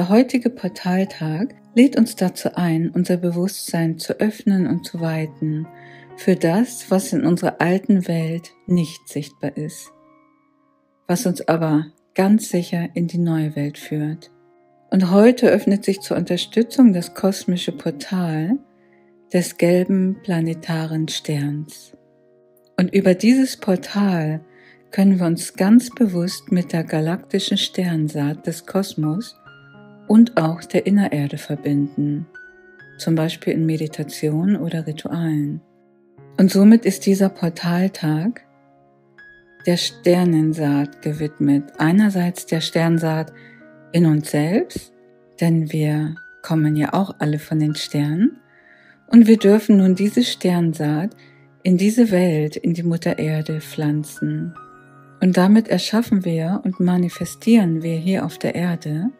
Der heutige Portaltag lädt uns dazu ein, unser Bewusstsein zu öffnen und zu weiten für das, was in unserer alten Welt nicht sichtbar ist, was uns aber ganz sicher in die neue Welt führt. Und heute öffnet sich zur Unterstützung das kosmische Portal des gelben planetaren Sterns. Und über dieses Portal können wir uns ganz bewusst mit der galaktischen Sternsaat des Kosmos und auch der Innererde verbinden, zum Beispiel in Meditationen oder Ritualen. Und somit ist dieser Portaltag der Sternensaat gewidmet. Einerseits der Sternsaat in uns selbst, denn wir kommen ja auch alle von den Sternen. Und wir dürfen nun diese Sternsaat in diese Welt, in die Mutter Erde pflanzen. Und damit erschaffen wir und manifestieren wir hier auf der Erde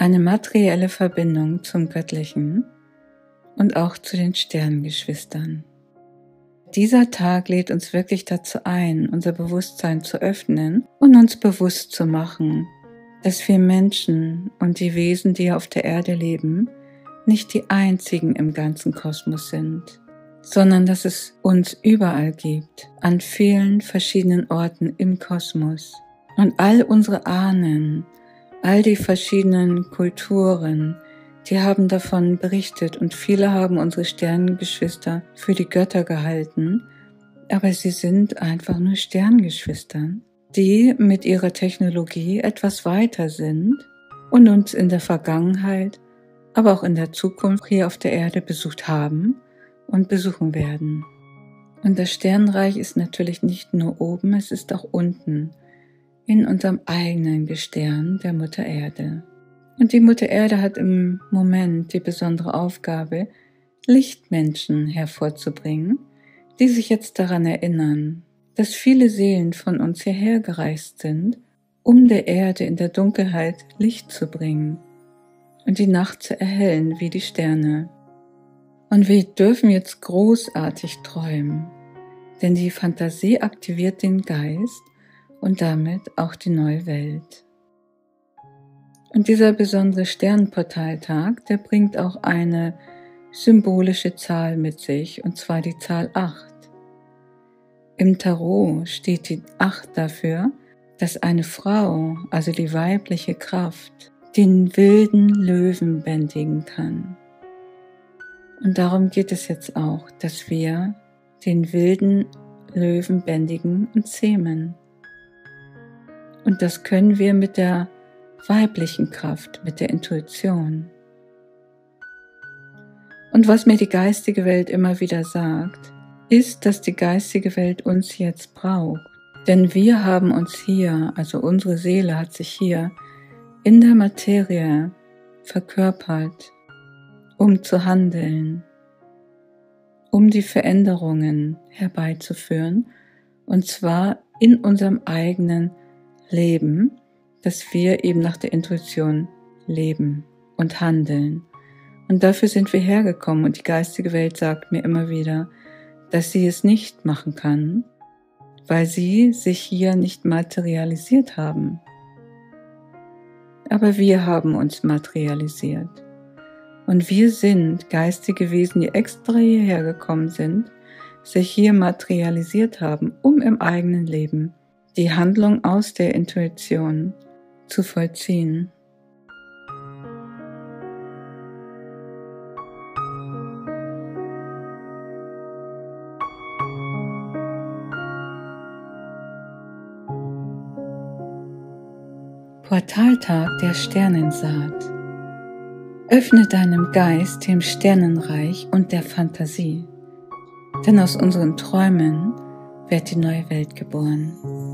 eine materielle Verbindung zum Göttlichen und auch zu den Sternengeschwistern. Dieser Tag lädt uns wirklich dazu ein, unser Bewusstsein zu öffnen und uns bewusst zu machen, dass wir Menschen und die Wesen, die auf der Erde leben, nicht die einzigen im ganzen Kosmos sind, sondern dass es uns überall gibt, an vielen verschiedenen Orten im Kosmos. Und all unsere Ahnen, all die verschiedenen Kulturen, die haben davon berichtet und viele haben unsere Sternengeschwister für die Götter gehalten, aber sie sind einfach nur Sternengeschwistern, die mit ihrer Technologie etwas weiter sind und uns in der Vergangenheit, aber auch in der Zukunft hier auf der Erde besucht haben und besuchen werden. Und das Sternenreich ist natürlich nicht nur oben, es ist auch unten, in unserem eigenen Gestirn der Mutter Erde. Und die Mutter Erde hat im Moment die besondere Aufgabe, Lichtmenschen hervorzubringen, die sich jetzt daran erinnern, dass viele Seelen von uns hierher gereist sind, um der Erde in der Dunkelheit Licht zu bringen und die Nacht zu erhellen wie die Sterne. Und wir dürfen jetzt großartig träumen, denn die Fantasie aktiviert den Geist und damit auch die neue Welt. Und dieser besondere Sternenportaltag, der bringt auch eine symbolische Zahl mit sich, und zwar die Zahl 8. Im Tarot steht die 8 dafür, dass eine Frau, also die weibliche Kraft, den wilden Löwen bändigen kann. Und darum geht es jetzt auch, dass wir den wilden Löwen bändigen und zähmen. Und das können wir mit der weiblichen Kraft, mit der Intuition. Und was mir die geistige Welt immer wieder sagt, ist, dass die geistige Welt uns jetzt braucht. Denn wir haben uns hier, also unsere Seele hat sich hier in der Materie verkörpert, um zu handeln, um die Veränderungen herbeizuführen, und zwar in unserem eigenen Leben, dass wir eben nach der Intuition leben und handeln. Und dafür sind wir hergekommen, und die geistige Welt sagt mir immer wieder, dass sie es nicht machen kann, weil sie sich hier nicht materialisiert haben. Aber wir haben uns materialisiert. Und wir sind geistige Wesen, die extra hierher gekommen sind, sich hier materialisiert haben, um im eigenen Leben die Handlung aus der Intuition zu vollziehen. Portaltag der Sternensaat. Öffne deinem Geist, dem Sternenreich und der Fantasie, denn aus unseren Träumen wird die neue Welt geboren.